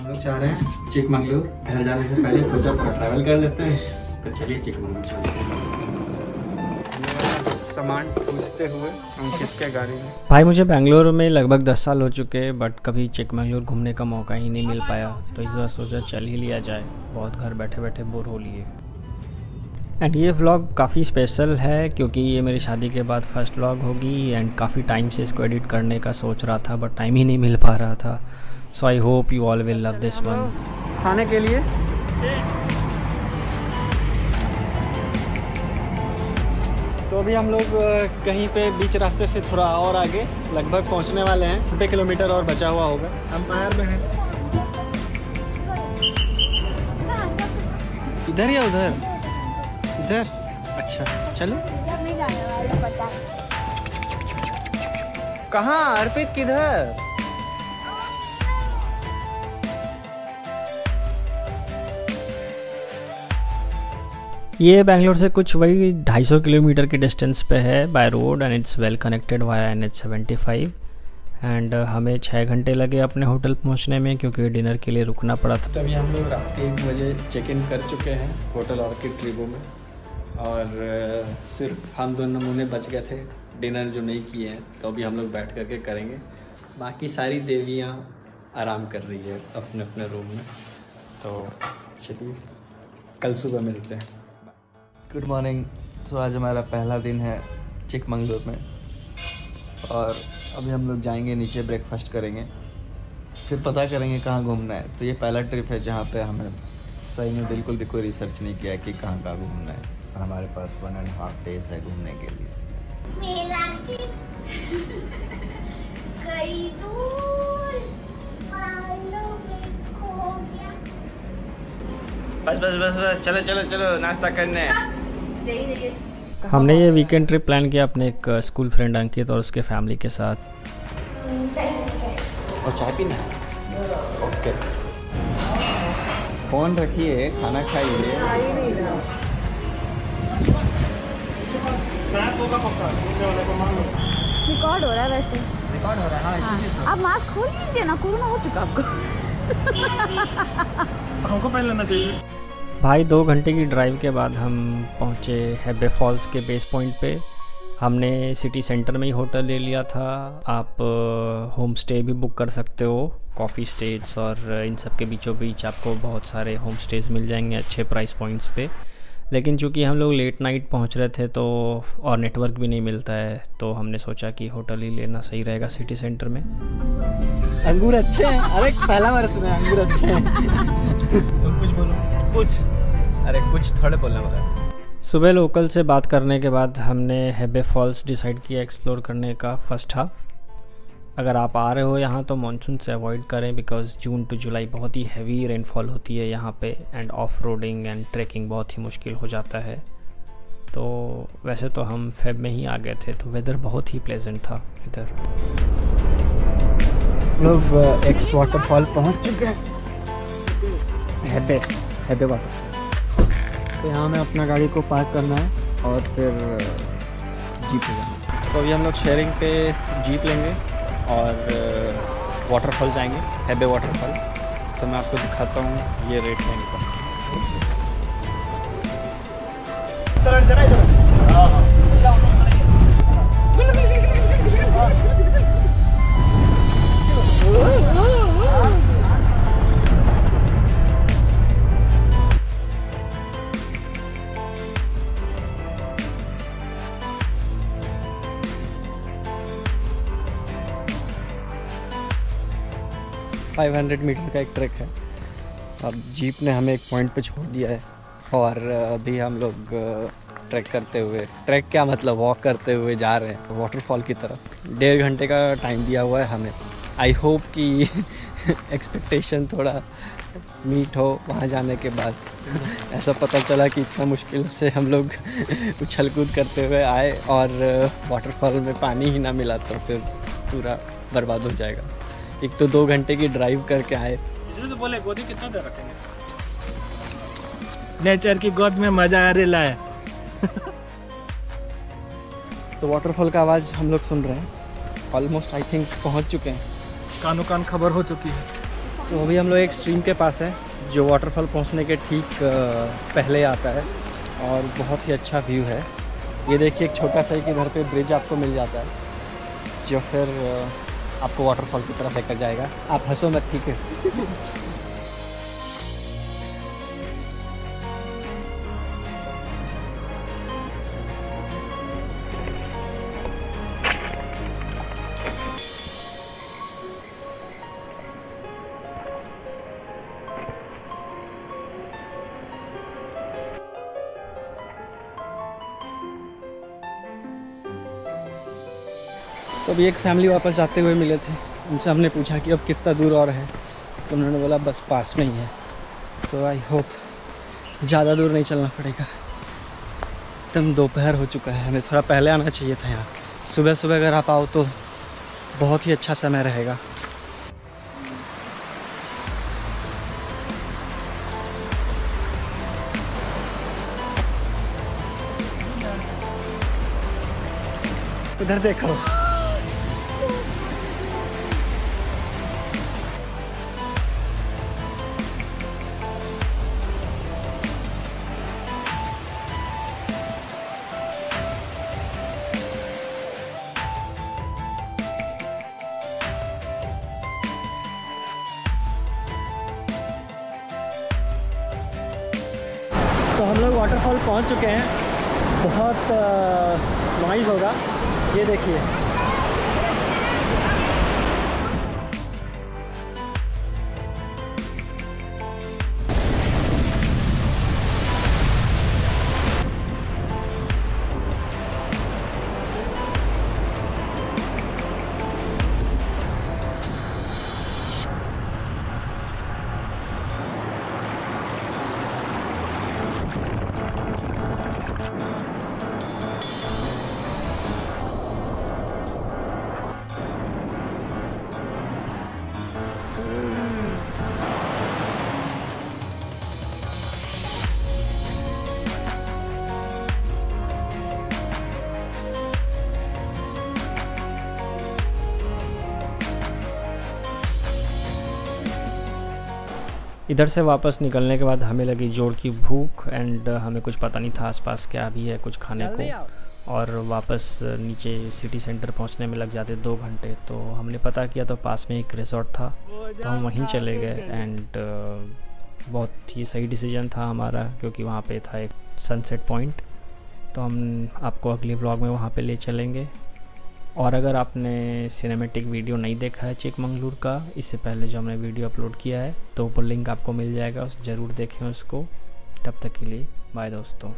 हम लोग चाह रहे हैं चिकमंगलूर घर जाने से पहले सोचा थोड़ा ट्रैवल कर लेते हैं, तो चलिए चिकमंगलूर चलते हैं। सामान पूछते हुए हम किसके गाड़ी में। भाई मुझे बेंगलोर में लगभग 10 साल हो चुके हैं, बट कभी चिकमंगलूर घूमने का मौका ही नहीं मिल पाया, तो इस बार सोचा चल ही लिया जाए, बहुत घर बैठे बैठे बोर हो लिए। एंड ये व्लॉग काफ़ी स्पेशल है क्योंकि ये मेरी शादी के बाद फर्स्ट व्लॉग होगी, एंड काफ़ी टाइम से इसको एडिट करने का सोच रहा था बट टाइम ही नहीं मिल पा रहा था। So I hope you all will love this one. खाने के लिए तो अभी हम लोग कहीं पे बीच रास्ते से थोड़ा और आगे लगभग पहुंचने वाले हैं, 90 किलोमीटर और बचा हुआ होगा। हम बाहर में हैं, इधर या उधर? इधर? अच्छा चलो। नहीं जाने वाला पता। कहाँ अर्पित किधर? ये बेंगलोर से कुछ वही 250 किलोमीटर के डिस्टेंस पे है by road, and it's well connected via NH 75। And हमें 6 घंटे लगे अपने होटल पहुंचने में क्योंकि डिनर के लिए रुकना पड़ा था। तभी हम लोग रात के 1 बजे चेक इन कर चुके हैं होटल ऑर्किड ट्रिबो में, और सिर्फ हम दोनों नमूने बच गए थे डिनर जो नहीं किए हैं, तो अभी हम लोग बैठ करके करेंगे। बाकी सारी देवियां आराम कर रही है अपने अपने रूम में, तो चलिए कल सुबह मिलते हैं। Good morning. तो आज हमारा पहला दिन है चिकमंगलूर में, और अभी हम लोग जाएंगे नीचे, ब्रेकफास्ट करेंगे, फिर पता करेंगे कहाँ घूमना है। तो ये पहला ट्रिप है जहाँ पे हमने सही में बिल्कुल भी कोई रिसर्च नहीं किया कि कहाँ कहाँ घूमना है। हमारे पास 1.5 डेज है घूमने के लिए। बस बस बस बस चलो चलो चलो नाश्ता करने। हमने ये वीकेंड ट्रिप प्लान किया अपने एक स्कूल फ्रेंड अंकित और उसके फैमिली के साथ। और चाय पीना है? ओके। फोन रखिए, खाना खाइए। रिकॉर्ड हो रहा है वैसे। रिकॉर्ड हो रहा है। हाँ। आप मास्क खोल लीजिए ना, कोरोना हो चुका आपको। हमको पहन लेना चाहिए। भाई 2 घंटे की ड्राइव के बाद हम पहुंचे हेब्बे फॉल्स के बेस पॉइंट पे। हमने सिटी सेंटर में ही होटल ले लिया था। आप होम स्टे भी बुक कर सकते हो, कॉफ़ी स्टेट्स और इन सब के बीचों बीच आपको बहुत सारे होम स्टेज मिल जाएंगे अच्छे प्राइस पॉइंट्स पे। लेकिन चूँकि हम लोग लेट नाइट पहुंच रहे थे तो और नेटवर्क भी नहीं मिलता है, तो हमने सोचा कि होटल ही लेना सही रहेगा सिटी सेंटर में। अंगूर अच्छे हैं। अरे पहला बार सुना अंगूर अच्छे हैं। तुम कुछ बोलो। कुछ अरे कुछ थोड़े बोलना होगा। सुबह लोकल से बात करने के बाद हमने हेब्बे फॉल्स डिसाइड किया एक्सप्लोर करने का फर्स्ट हाफ। अगर आप आ रहे हो यहाँ तो मॉनसून से अवॉइड करें, बिकॉज जून टू जुलाई बहुत ही हैवी रेनफॉल होती है यहाँ पे, and off roading and trekking बहुत ही मुश्किल हो जाता है। तो वैसे तो हम फेब में ही आ गए थे, तो वेदर बहुत ही प्लेजेंट था इधर। लोग एक्स वाटरफॉल पहुँच चुके हैं हेब्बे वापस। तो यहाँ हमें अपना गाड़ी को पार्क करना है और फिर जीप पे जाना है। तो अभी हम लोग शेयरिंग पे जीप लेंगे और वाटरफॉल जाएंगे हेब्बे वाटरफॉल। तो मैं आपको दिखाता हूँ ये रेट लाइन का। $500 मीटर का एक ट्रैक है। अब जीप ने हमें एक पॉइंट पे छोड़ दिया है और अभी हम लोग वॉक करते हुए जा रहे हैं वाटरफॉल की तरफ। 1.5 घंटे का टाइम दिया हुआ है हमें। आई होप कि एक्सपेक्टेशन थोड़ा मीट हो वहाँ जाने के बाद। ऐसा पता चला कि इतना मुश्किल से हम लोग उछल कूद करते हुए आए और वाटरफॉल में पानी ही ना मिला तो फिर पूरा बर्बाद हो जाएगा। एक तो 2 घंटे की ड्राइव करके आए, इसलिए तो बोले गोदी कितना देर रखेंगे, नेचर की गोद में मजा आ रहा है। तो वाटरफॉल का आवाज़ हम लोग सुन रहे हैं। ऑलमोस्ट आई थिंक पहुंच चुके हैं। कानो कान खबर हो चुकी है। तो अभी हम लोग एक स्ट्रीम के पास हैं जो वाटरफॉल पहुंचने के ठीक पहले आता है और बहुत ही अच्छा व्यू है। ये देखिए एक छोटा सा एक इधर पे ब्रिज आपको मिल जाता है जो फिर आपको वाटरफॉल की तरफ लेकर जाएगा। आप हंसो मत, ठीक है। तो अभी एक फैमिली वापस जाते हुए मिले थे, उनसे हमने पूछा कि अब कितना दूर और है, तो उन्होंने बोला बस पास में ही है। तो आई होप ज़्यादा दूर नहीं चलना पड़ेगा। एकदम दोपहर हो चुका है, हमें थोड़ा पहले आना चाहिए था यहाँ। सुबह सुबह अगर आप आओ तो बहुत ही अच्छा समय रहेगा। उधर देखो, तो हम लोग वाटरफॉल पहुंच चुके हैं। बहुत नॉइज़ होगा, ये देखिए। इधर से वापस निकलने के बाद हमें लगी जोर की भूख एंड हमें कुछ पता नहीं था आसपास क्या भी है कुछ खाने को, और वापस नीचे सिटी सेंटर पहुंचने में लग जाते 2 घंटे। तो हमने पता किया तो पास में एक रिसोर्ट था, तो हम वहीं चले गए एंड बहुत ही सही डिसीजन था हमारा, क्योंकि वहां पे था एक सनसेट पॉइंट। तो हम आपको अगले व्लॉग में वहाँ पर ले चलेंगे। और अगर आपने सिनेमेटिक वीडियो नहीं देखा है चिकमंगलूर का, इससे पहले जो हमने वीडियो अपलोड किया है, तो ऊपर लिंक आपको मिल जाएगा, ज़रूर देखें उसको। तब तक के लिए बाय दोस्तों।